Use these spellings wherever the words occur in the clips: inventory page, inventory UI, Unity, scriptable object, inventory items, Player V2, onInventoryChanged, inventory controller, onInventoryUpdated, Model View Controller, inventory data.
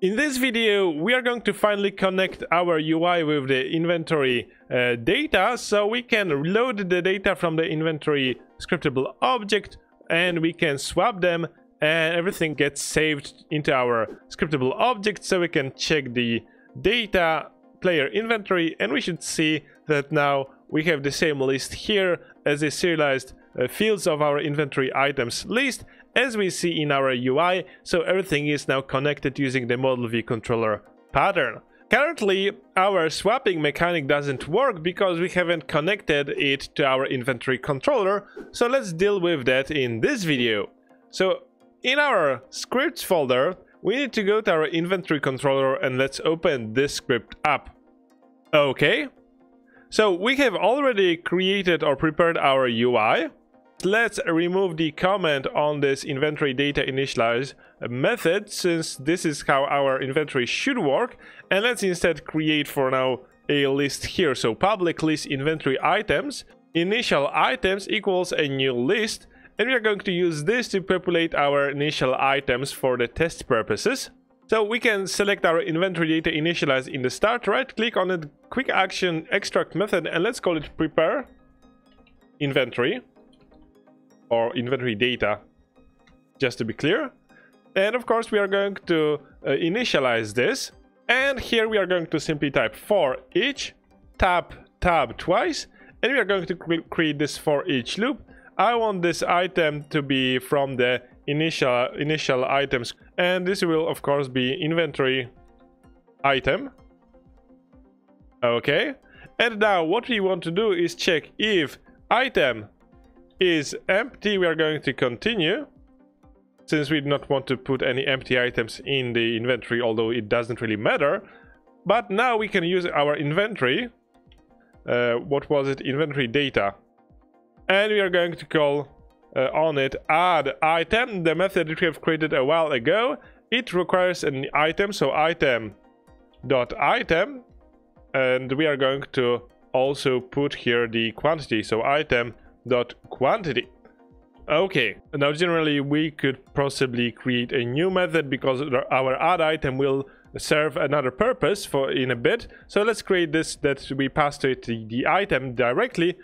In this video, we are going to finally connect our UI with the inventory data, so we can load the data from the inventory scriptable object and we can swap them, and everything gets saved into our scriptable object, so we can check the data player inventory, and we should see that now we have the same list here as the serialized fields of our inventory items list as we see in our UI, so everything is now connected using the Model View Controller pattern. Currently, our swapping mechanic doesn't work because we haven't connected it to our inventory controller, so let's deal with that in this video. So, in our scripts folder, we need to go to our inventory controller and let's open this script up. Okay. So, we have already created or prepared our UI. Let's remove the comment on this inventory data initialize method, since this is how our inventory should work, and let's instead create for now a list here. So public list inventory items, initial items equals a new list, and we are going to use this to populate our initial items for the test purposes. So we can select our inventory data initialize in the start, right click on it, quick action extract method, and let's call it prepare inventory or inventory data, just to be clear. And of course we are going to initialize this, and here we are going to simply type for each, tab twice, and we are going to create this for each loop. I want this item to be from the initial items, and this will of course be inventory item. Okay, and now what we want to do is check if item is empty. We are going to continue, since we do not want to put any empty items in the inventory, although it doesn't really matter. But now we can use our inventory inventory data, and we are going to call on it add item, the method that we have created a while ago. It requires an item, so item dot item, and we are going to also put here the quantity, so item dot quantity. Okay, now generally we could possibly create a new method because our add item will serve another purpose for in a bit, so let's create this that we pass to it the item directly.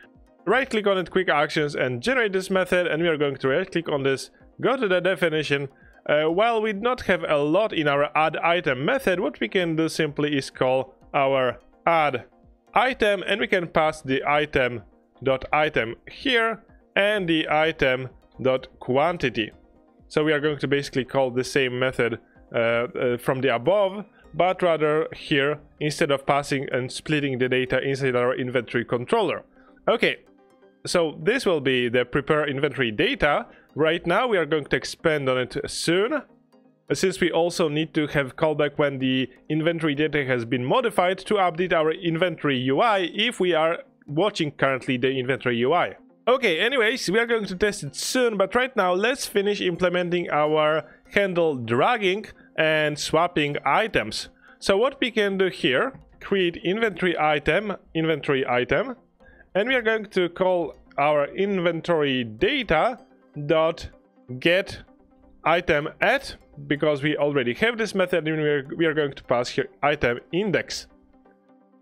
Right click on it, quick actions, and generate this method, and we are going to right click on this, go to the definition. While we do not have a lot in our add item method, what we can do simply is call our add item, and we can pass the item dot item here and the item dot quantity. So we are going to basically call the same method from the above, but rather here instead of passing and splitting the data inside our inventory controller. Okay, so this will be the prepare inventory data. Right now we are going to expand on it soon, since we also need to have callback when the inventory data has been modified to update our inventory UI if we are watching currently the inventory UI. Okay, anyways, we are going to test it soon, but right now let's finish implementing our handle dragging and swapping items. So what we can do here, create inventory item, and we are going to call our inventory data dot get item at, because we already have this method, and we are going to pass here item index.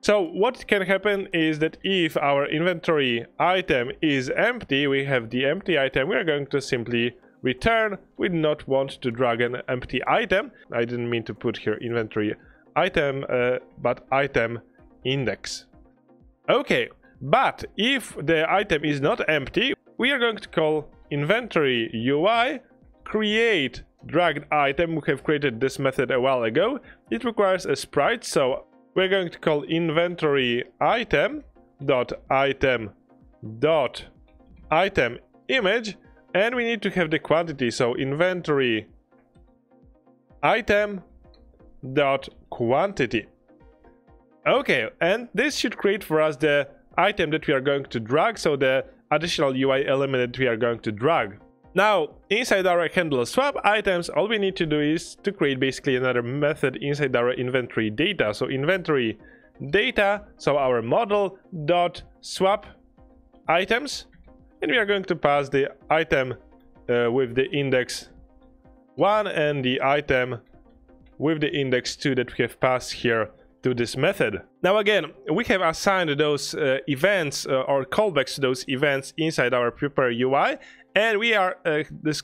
So what can happen is that if our inventory item is empty, we have the empty item, we are going to simply return. We do not want to drag an empty item. I didn't mean to put here inventory item, but item index. Okay, but if the item is not empty, we are going to call inventory UI create dragged item. We have created this method a while ago. It requires a sprite, so we're going to call inventory item image, and we need to have the quantity, so inventory item dot quantity. Okay, and this should create for us the item that we are going to drag, so the additional UI element that we are going to drag. Now inside our handle swap items, all we need to do is to create basically another method inside our inventory data. So inventory data, so our model dot swap items, and we are going to pass the item with the index 1 and the item with the index 2 that we have passed here to this method. Now again, we have assigned those events or callbacks to those events inside our prepare UI, and we are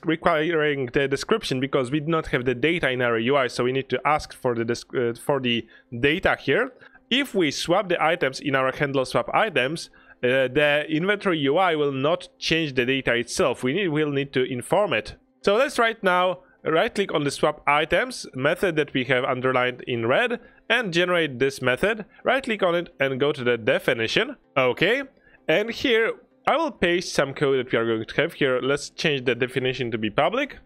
requiring the description because we do not have the data in our UI, so we need to ask for the data here. If we swap the items in our handle swap items, the inventory UI will not change the data itself. We will need to inform it. So let's right now right-click on the swap items method that we have underlined in red and generate this method. Right-click on it and go to the definition. Okay, and here I will paste some code that we are going to have here. Let's change the definition to be public.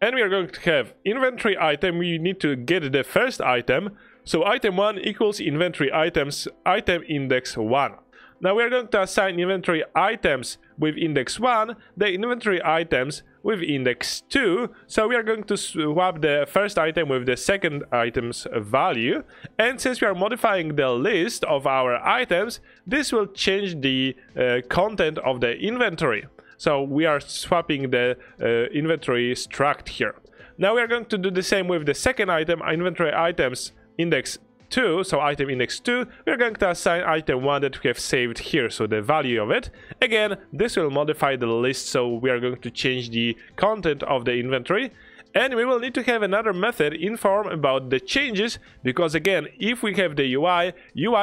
And we are going to have inventory item. We need to get the first item. So item 1 equals inventory items, item index 1. Now we are going to assign inventory items with index 1, the inventory items with index 2. So we are going to swap the first item with the second item's value. And since we are modifying the list of our items, this will change the content of the inventory. So we are swapping the inventory struct here. Now we are going to do the same with the second item, inventory items index 2, so item index 2, we're going to assign item 1 that we have saved here, so the value of it. Again, this will modify the list, so we are going to change the content of the inventory. And we will need to have another method inform about the changes, because again, if we have the UI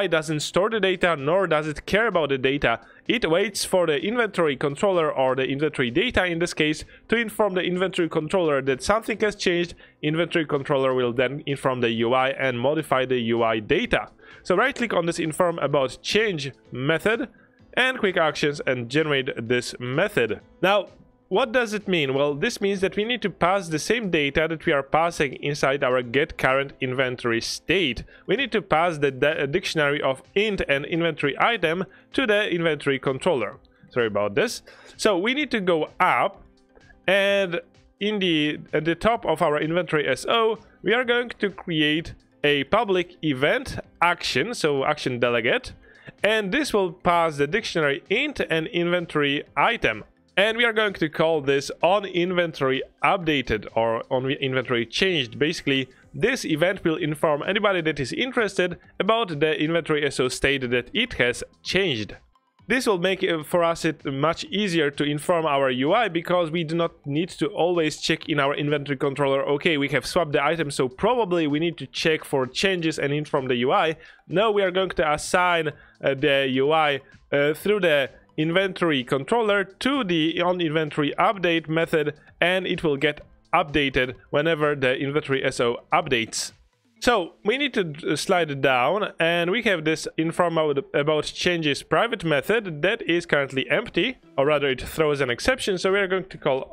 doesn't store the data, nor does it care about the data. It waits for the inventory controller, or the inventory data in this case, to inform the inventory controller that something has changed. Inventory controller will then inform the UI and modify the UI data. So right click on this inform about change method and quick actions and generate this method. Now, what does it mean? Well, this means that we need to pass the same data that we are passing inside our get current inventory state. We need to pass the dictionary of int and inventory item to the inventory controller. Sorry about this. So we need to go up, and at the top of our inventory SO, we are going to create a public event action, so action delegate, and this will pass the dictionary int and inventory item. And we are going to call this onInventoryUpdated or onInventoryChanged. Basically, this event will inform anybody that is interested about the inventory SO state that it has changed. This will make for us it much easier to inform our UI, because we do not need to always check in our inventory controller, okay, we have swapped the item, so probably we need to check for changes and inform the UI. Now we are going to assign the UI through the inventory controller to the onInventoryUpdate method, and it will get updated whenever the inventory SO updates. So we need to slide it down, and we have this inform about changes private method that is currently empty, or rather it throws an exception. So we are going to call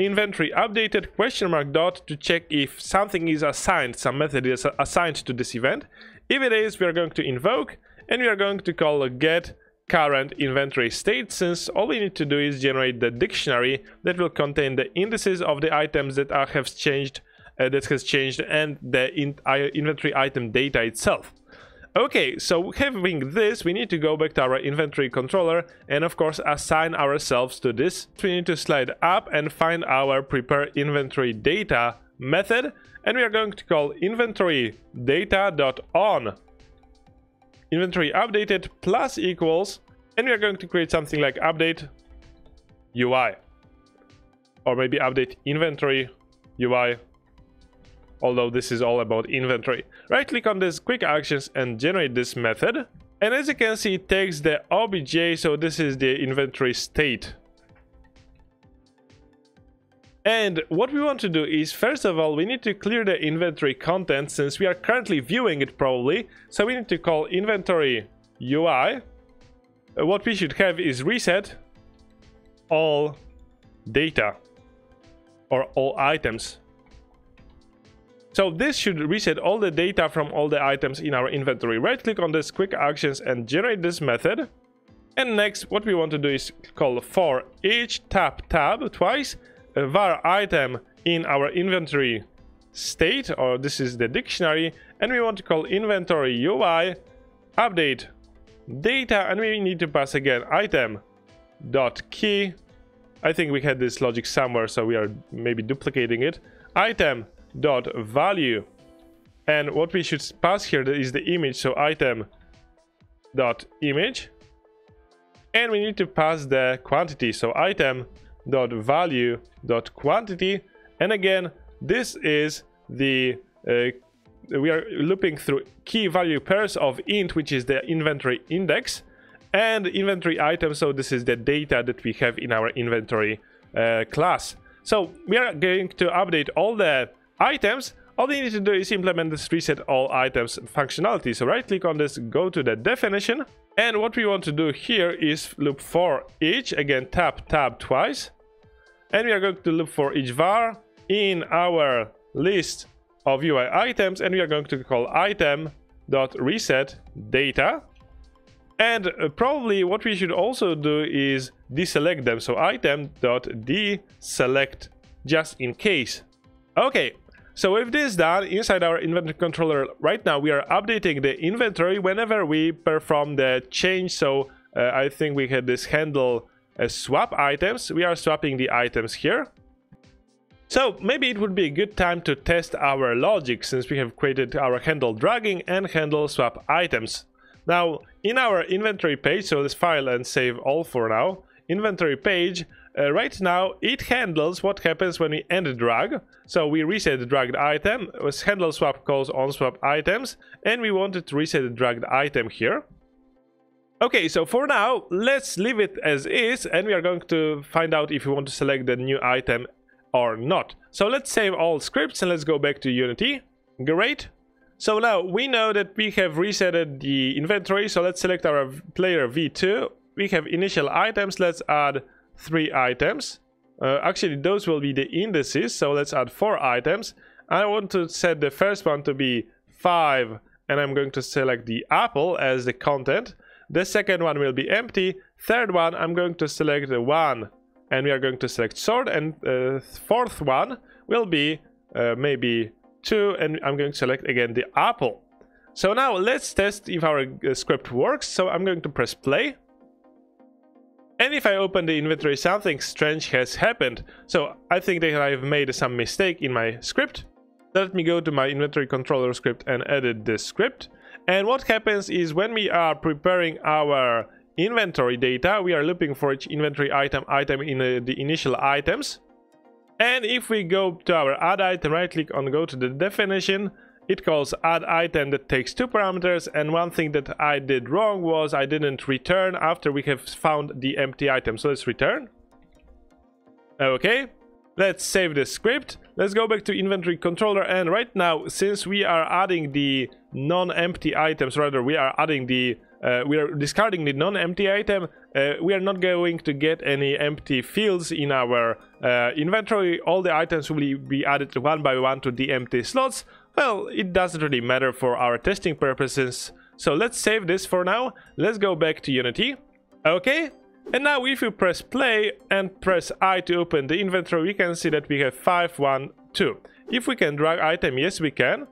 onInventoryUpdated question mark dot to check if something is assigned, some method is assigned to this event. If it is, we are going to invoke, and we are going to call a get current inventory state, since all we need to do is generate the dictionary that will contain the indices of the items that has changed and the inventory item data itself. Okay, so having this, we need to go back to our inventory controller and of course assign ourselves to this. We need to slide up and find our prepare inventory data method, and we are going to call inventory data.on inventory updated plus equals, and we are going to create something like update UI, or maybe update inventory UI, although this is all about inventory. Right click on this quick actions and generate this method, and as you can see it takes the obj, so this is the inventory state. And what we want to do is, first of all, we need to clear the inventory content, since we are currently viewing it probably. So we need to call inventory UI. What we should have is reset all data or all items. So this should reset all the data from all the items in our inventory. Right click on this quick actions and generate this method. And next, what we want to do is call for each tab twice. Var item in our inventory state, or this is the dictionary, and we want to call inventory UI update data, and we need to pass again item dot key. I think we had this logic somewhere, so we are maybe duplicating it. Item dot value, and what we should pass here is the image, so item dot image, and we need to pass the quantity, so item dot value dot quantity. And again, this is the we are looping through key value pairs of int, which is the inventory index, and inventory items, so this is the data that we have in our inventory class. So we are going to update all the items. All we need to do is implement this reset all items functionality. So right click on this, go to the definition, and what we want to do here is loop for each. Again, tab twice, and we are going to loop for each var in our list of UI items, and we are going to call item.resetData. And probably what we should also do is deselect them, so item.deselect, just in case. Okay, so with this done, inside our inventory controller right now we are updating the inventory whenever we perform the change. So I think we had this handle swap items. We are swapping the items here. So maybe it would be a good time to test our logic, since we have created our handle dragging and handle swap items. Now in our inventory page, so let's file and save all for now. Inventory page, right now it handles what happens when we end drag. So we reset the dragged item, handle swap calls on swap items, and we wanted to reset the dragged item here. Okay, so for now let's leave it as is, and we are going to find out if we want to select the new item or not. So let's save all scripts and let's go back to Unity. Great. So now we know that we have resetted the inventory, so let's select our player V2. We have initial items, let's add 3 items. Actually, those will be the indices, so let's add 4 items. I want to set the first one to be 5, and I'm going to select the apple as the content. The second one will be empty. Third one, I'm going to select the 1, and we are going to select sort, and fourth one will be maybe 2, and I'm going to select again the apple. So now let's test if our script works. So I'm going to press play, and if I open the inventory, something strange has happened. So I think that I've made some mistake in my script. Let me go to my inventory controller script and edit this script. And what happens is when we are preparing our inventory data, we are looping for each inventory item in the initial items. And if we go to our add item, right click on, go to the definition, it calls add item that takes 2 parameters. And one thing that I did wrong was I didn't return after we have found the empty item, so let's return. Okay, let's save the script. Let's go back to inventory controller, and right now, since we are adding the non-empty items, rather we are adding the we are discarding the non-empty item, we are not going to get any empty fields in our inventory. All the items will be added one by one to the empty slots. Well, it doesn't really matter for our testing purposes, so let's save this for now. Let's go back to Unity. Okay, and now if you press play and press I to open the inventory, we can see that we have 5, 1, 2. If we can drag item, yes we can.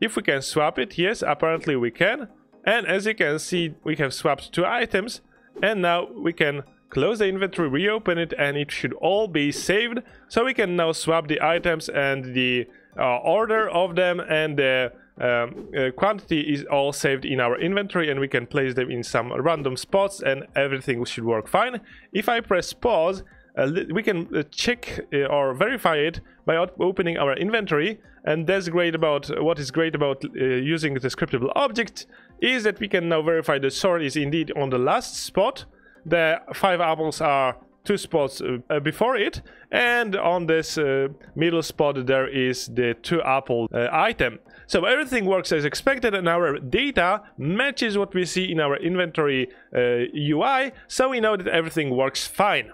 If we can swap it, yes, apparently we can. And as you can see, we have swapped 2 items, and now we can close the inventory, reopen it, and it should all be saved. So we can now swap the items, and the order of them and the quantity is all saved in our inventory, and we can place them in some random spots, and everything should work fine. If I press pause, we can check or verify it by opening our inventory. And that's great about what is great about using the scriptable object is that we can now verify the sort is indeed on the last spot, the 5 apples are 2 spots before it, and on this middle spot there is the 2 apple item. So everything works as expected, and our data matches what we see in our inventory UI, so we know that everything works fine.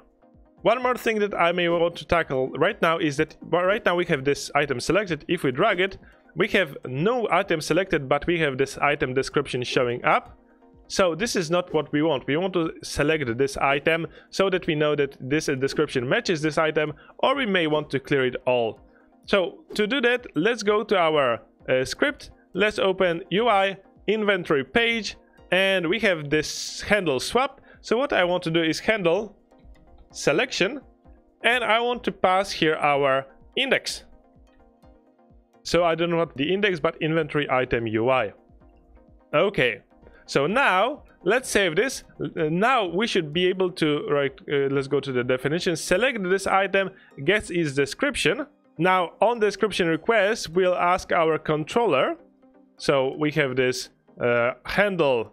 One more thing that I may want to tackle right now is that right now we have this item selected. If we drag it, we have no item selected, but we have this item description showing up. So this is not what we want. We want to select this item so that we know that this description matches this item, or we may want to clear it all. So to do that, let's go to our script. Let's open UI, inventory page, and we have this handle swap. So what I want to do is handle selection, and I want to pass here our index. So I don't want the index, but inventory item UI. Okay, so now let's save this. Now we should be able to let's go to the definition, select this item, gets its description. Now on description request, we'll ask our controller. So we have this handle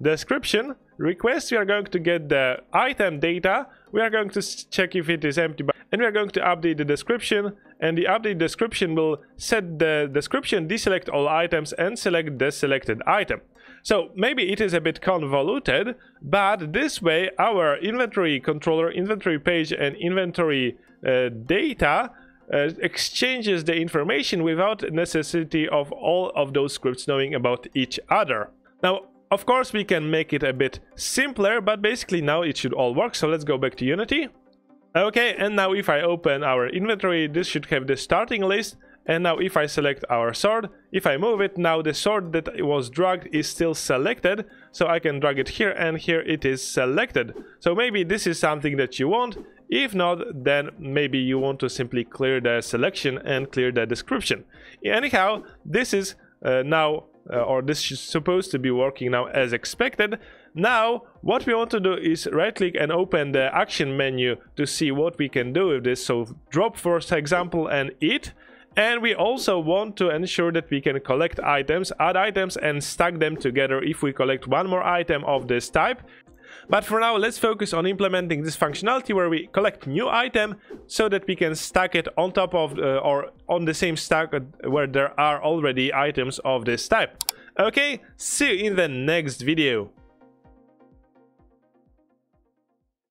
description request. We are going to get the item data. We are going to check if it is empty, and we are going to update the description, and the update description will set the description, deselect all items, and select the selected item. So maybe it is a bit convoluted, but this way our inventory controller, inventory page, and inventory data exchanges the information without necessity of all of those scripts knowing about each other. Now, of course, we can make it a bit simpler, but basically now it should all work. So let's go back to Unity. Okay, and now if I open our inventory, this should have the starting list. And now if I select our sword, if I move it, now the sword that was dragged is still selected. So I can drag it here, and here it is selected. So maybe this is something that you want. If not, then maybe you want to simply clear the selection and clear the description. Anyhow, this is this is supposed to be working now as expected. Now what we want to do is right click and open the action menu to see what we can do with this. So drop, for example, and eat. And we also want to ensure that we can collect items, add items, and stack them together if we collect one more item of this type. But for now, let's focus on implementing this functionality where we collect new item so that we can stack it on top of or on the same stack where there are already items of this type. Okay, see you in the next video.